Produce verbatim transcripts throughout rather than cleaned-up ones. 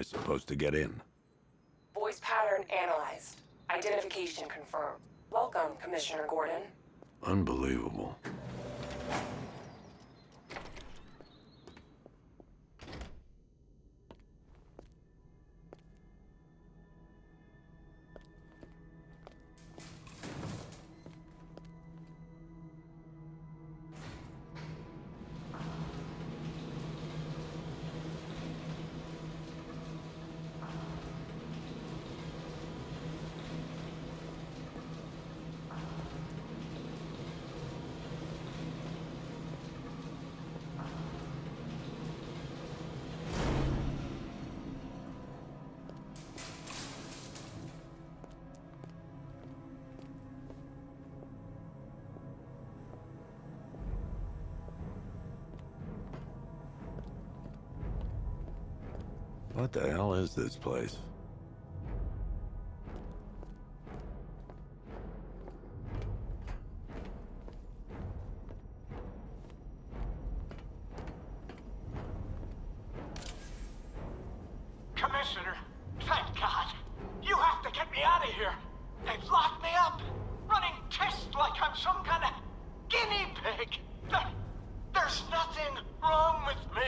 I supposed to get in? Voice pattern analyzed. Identification confirmed. Welcome, Commissioner Gordon. Unbelievable. What the hell is this place? Commissioner, thank God. You have to get me out of here. They've locked me up, running tests like I'm some kind of guinea pig. There, there's nothing wrong with me.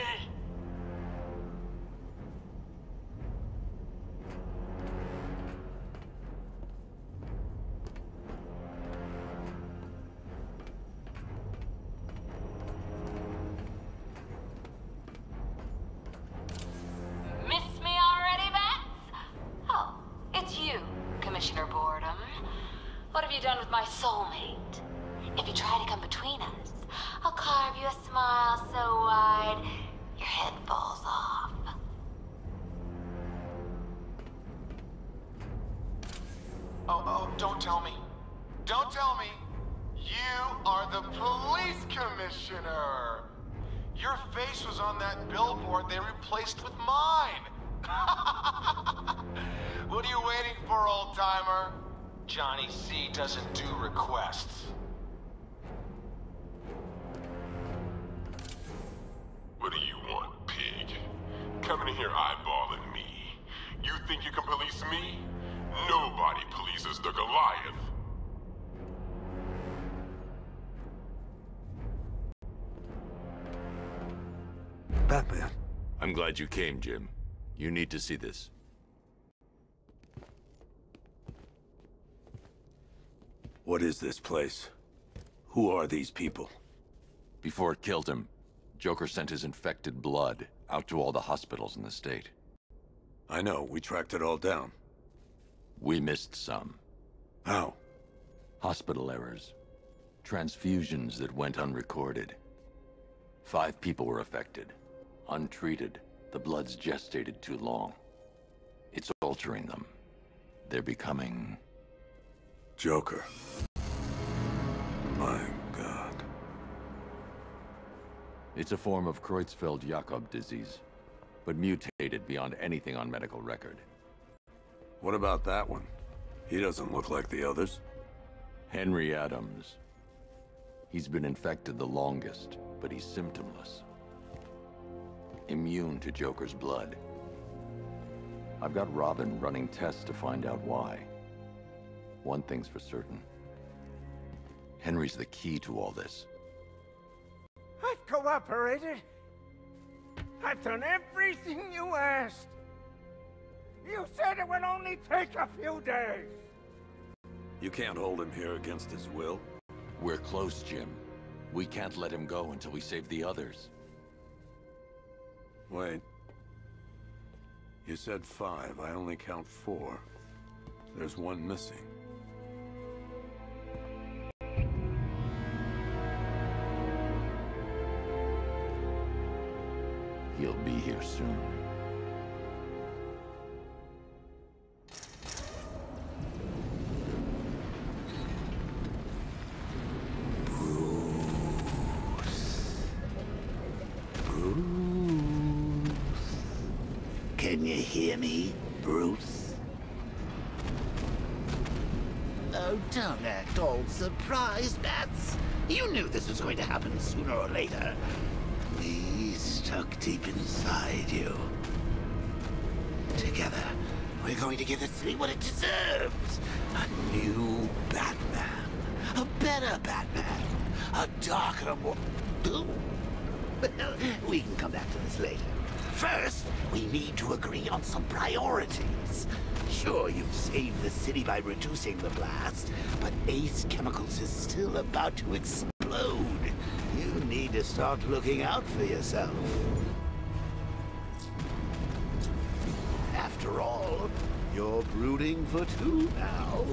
Johnny C. doesn't do requests. What do you want, pig? Coming in here eyeballing me. You think you can police me? Nobody polices the Goliath. Batman. I'm glad you came, Jim. You need to see this. What is this place? Who are these people? Before it killed him, Joker sent his infected blood out to all the hospitals in the state. I know, we tracked it all down. We missed some. How? Hospital errors. Transfusions that went unrecorded. Five people were affected. Untreated, the blood's gestated too long. It's altering them. They're becoming... Joker. My God. It's a form of Creutzfeldt-Jakob disease, but mutated beyond anything on medical record. What about that one? He doesn't look like the others. Henry Adams. He's been infected the longest, but he's symptomless. Immune to Joker's blood. I've got Robin running tests to find out why. One thing's for certain. Henry's the key to all this. I've cooperated. I've done everything you asked. You said it would only take a few days. You can't hold him here against his will. We're close, Jim. We can't let him go until we save the others. Wait. You said five. I only count four. There's one missing. He'll be here soon. Bruce. Bruce. Can you hear me, Bruce? Oh, don't act all surprised, Bats. You knew this was going to happen sooner or later. He's stuck deep inside you. Together, we're going to give the city what it deserves. A new Batman. A better Batman. A darker, more... Well, we can come back to this later. First, we need to agree on some priorities. Sure, you've saved the city by reducing the blast, but Ace Chemicals is still about to explode. You need to start looking out for yourself. After all, you're brooding for two now.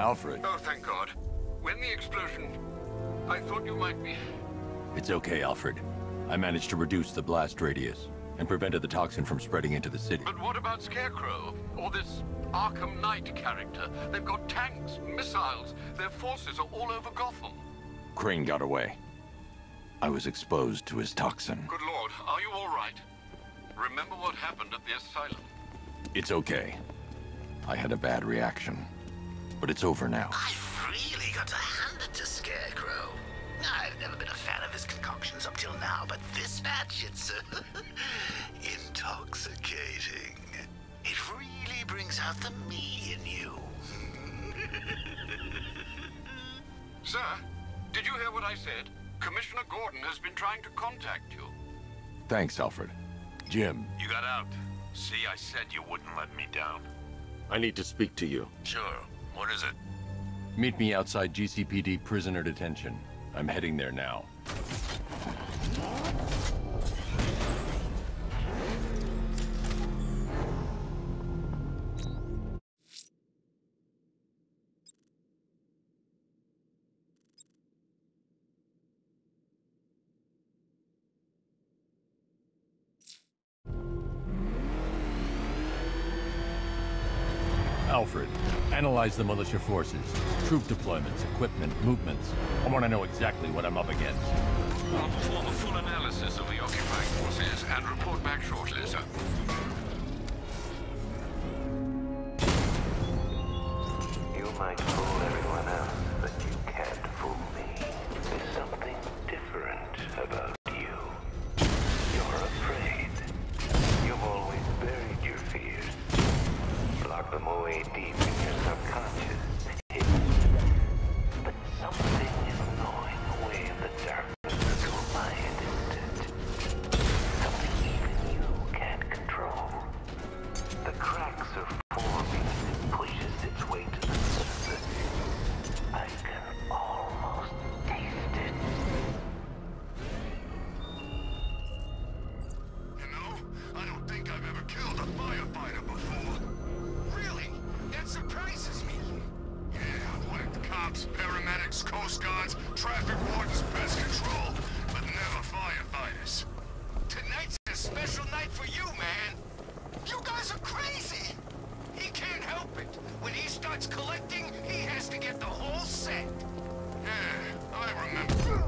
Alfred. Oh, thank God. When the explosion... I thought you might be... It's okay, Alfred. I managed to reduce the blast radius and prevented the toxin from spreading into the city. But what about Scarecrow? Or this Arkham Knight character? They've got tanks, missiles. Their forces are all over Gotham. Crane got away. I was exposed to his toxin. Good Lord, are you all right? Remember what happened at the asylum? It's okay. I had a bad reaction. But it's over now. I've really got to hand it to Scarecrow. I've never been a fan of his concoctions up till now, but this match, it's... Uh, intoxicating. It really brings out the me in you. Sir, did you hear what I said? Commissioner Gordon has been trying to contact you. Thanks, Alfred. Jim. You got out. See, I said you wouldn't let me down. I need to speak to you. Sure. What is it? Meet me outside G C P D prisoner detention. I'm heading there now. Alfred, analyze the militia forces, troop deployments, equipment, movements. I want to know exactly what I'm up against. I'll perform a full analysis of the occupying forces and report back shortly, sir. You might fool everyone else, but you can't fool me. There's something different about you. You're afraid. You've always buried your fears. Lock them away deep in your subconscious. But something is gnawing away the darkness of your mind, isn't it? Something even you can't control. The cracks are forming and pushes its way to the surface. Traffic wardens pest control, but never firefighters. Tonight's a special night for you, man. You guys are crazy. He can't help it. When he starts collecting, he has to get the whole set. Yeah, I remember.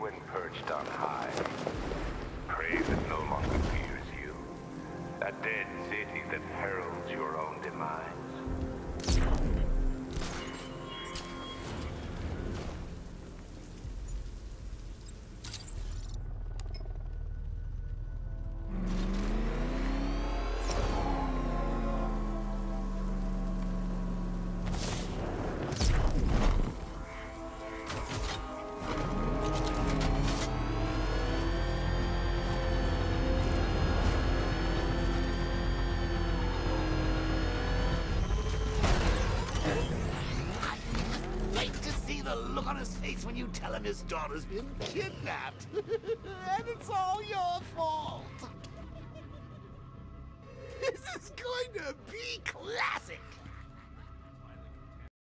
When perched on high, praise that no longer fears you, a dead city that heralds your own demise. When you tell him his daughter's been kidnapped, and it's all your fault. This is going to be classic.